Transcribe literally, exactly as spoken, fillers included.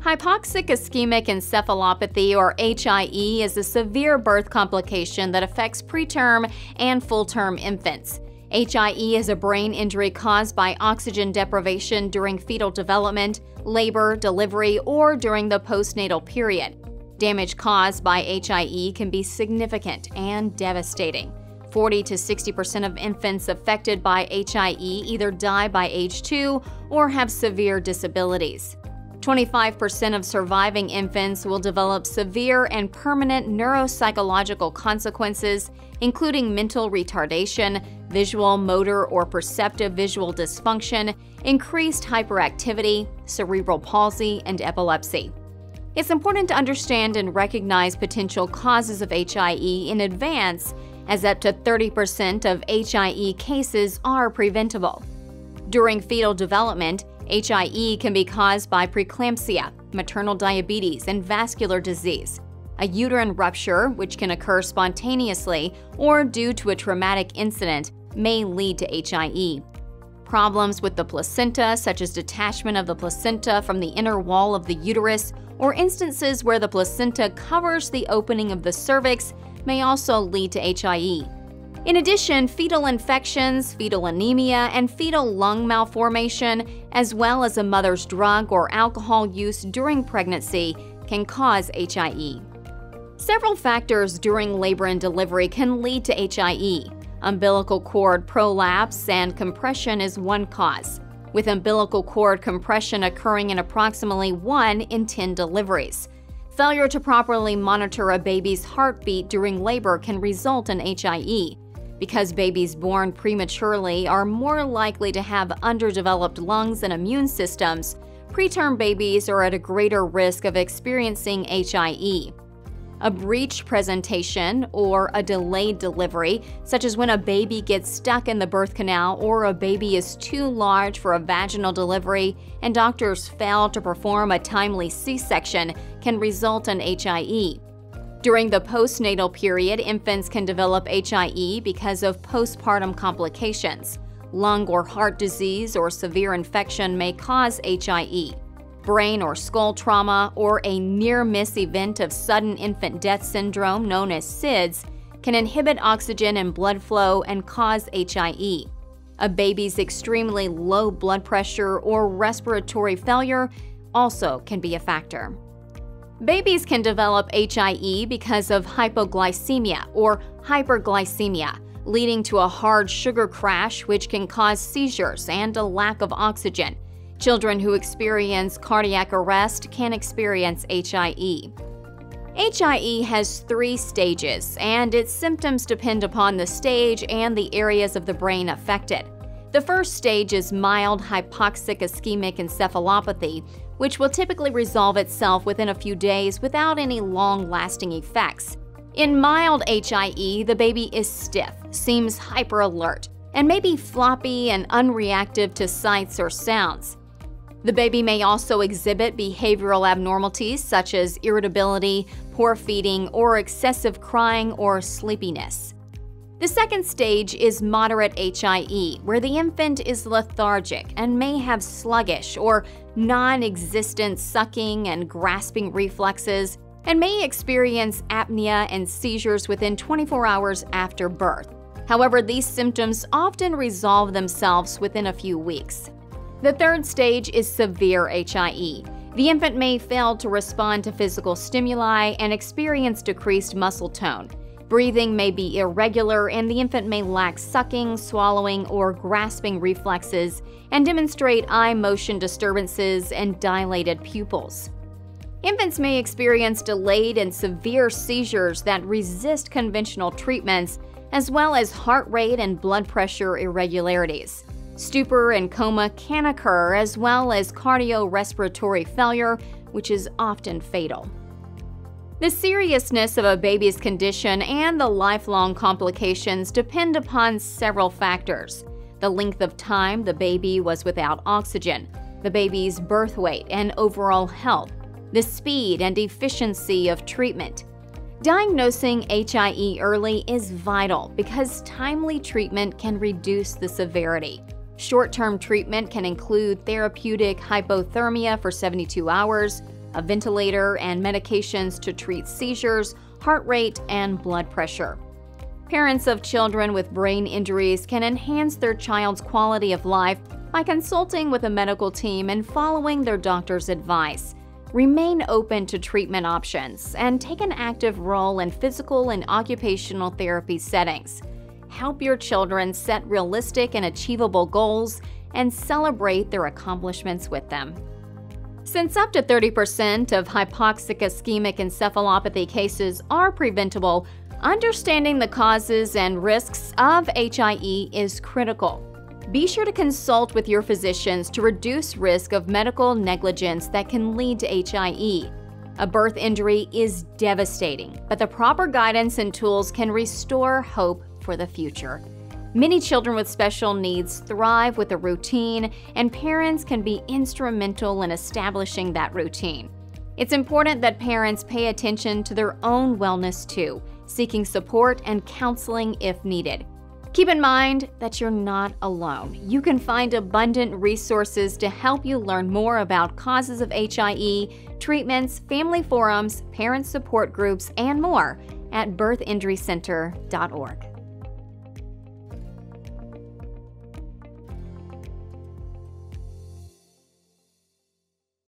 Hypoxic ischemic encephalopathy, or H I E, is a severe birth complication that affects preterm and full-term infants. H I E is a brain injury caused by oxygen deprivation during fetal development, labor, delivery, or during the postnatal period. Damage caused by H I E can be significant and devastating. forty to sixty percent of infants affected by H I E either die by age two or have severe disabilities. twenty-five percent of surviving infants will develop severe and permanent neuropsychological consequences, including mental retardation, visual, motor, or perceptive visual dysfunction, increased hyperactivity, cerebral palsy, and epilepsy. It's important to understand and recognize potential causes of H I E in advance, as up to thirty percent of H I E cases are preventable. During fetal development, H I E can be caused by preeclampsia, maternal diabetes, and vascular disease. A uterine rupture, which can occur spontaneously or due to a traumatic incident, may lead to H I E. Problems with the placenta, such as detachment of the placenta from the inner wall of the uterus, or instances where the placenta covers the opening of the cervix, may also lead to H I E. In addition, fetal infections, fetal anemia, and fetal lung malformation, as well as a mother's drug or alcohol use during pregnancy, can cause H I E. Several factors during labor and delivery can lead to H I E. Umbilical cord prolapse and compression is one cause, with umbilical cord compression occurring in approximately one in ten deliveries. Failure to properly monitor a baby's heartbeat during labor can result in H I E. Because babies born prematurely are more likely to have underdeveloped lungs and immune systems, preterm babies are at a greater risk of experiencing H I E. A breech presentation, or a delayed delivery, such as when a baby gets stuck in the birth canal or a baby is too large for a vaginal delivery and doctors fail to perform a timely C section, can result in H I E. During the postnatal period, infants can develop H I E because of postpartum complications. Lung or heart disease or severe infection may cause H I E. Brain or skull trauma, or a near-miss event of sudden infant death syndrome known as SIDS, can inhibit oxygen and blood flow and cause H I E. A baby's extremely low blood pressure or respiratory failure also can be a factor. Babies can develop H I E because of hypoglycemia or hyperglycemia, leading to a hard sugar crash which can cause seizures and a lack of oxygen. Children who experience cardiac arrest can experience H I E. H I E has three stages, and its symptoms depend upon the stage and the areas of the brain affected. The first stage is mild hypoxic ischemic encephalopathy, which will typically resolve itself within a few days without any long-lasting effects. In mild H I E, the baby is stiff, seems hyper-alert, and may be floppy and unreactive to sights or sounds. The baby may also exhibit behavioral abnormalities such as irritability, poor feeding, or excessive crying or sleepiness. The second stage is moderate H I E, where the infant is lethargic and may have sluggish or non-existent sucking and grasping reflexes, and may experience apnea and seizures within twenty-four hours after birth. However, these symptoms often resolve themselves within a few weeks. The third stage is severe H I E. The infant may fail to respond to physical stimuli and experience decreased muscle tone. Breathing may be irregular, and the infant may lack sucking, swallowing, or grasping reflexes and demonstrate eye motion disturbances and dilated pupils. Infants may experience delayed and severe seizures that resist conventional treatments, as well as heart rate and blood pressure irregularities. Stupor and coma can occur, as well as cardiorespiratory failure, which is often fatal. The seriousness of a baby's condition and the lifelong complications depend upon several factors: the length of time the baby was without oxygen, the baby's birth weight and overall health, the speed and efficiency of treatment. Diagnosing H I E early is vital because timely treatment can reduce the severity. Short-term treatment can include therapeutic hypothermia for seventy-two hours, a ventilator, and medications to treat seizures, heart rate, and blood pressure. Parents of children with brain injuries can enhance their child's quality of life by consulting with a medical team and following their doctor's advice. Remain open to treatment options and take an active role in physical and occupational therapy settings. Help your children set realistic and achievable goals and celebrate their accomplishments with them. Since up to thirty percent of hypoxic ischemic encephalopathy cases are preventable, understanding the causes and risks of H I E is critical. Be sure to consult with your physicians to reduce risk of medical negligence that can lead to H I E. A birth injury is devastating, but the proper guidance and tools can restore hope for the future. Many children with special needs thrive with a routine, and parents can be instrumental in establishing that routine. It's important that parents pay attention to their own wellness too, seeking support and counseling if needed. Keep in mind that you're not alone. You can find abundant resources to help you learn more about causes of H I E, treatments, family forums, parent support groups, and more at birth injury center dot org.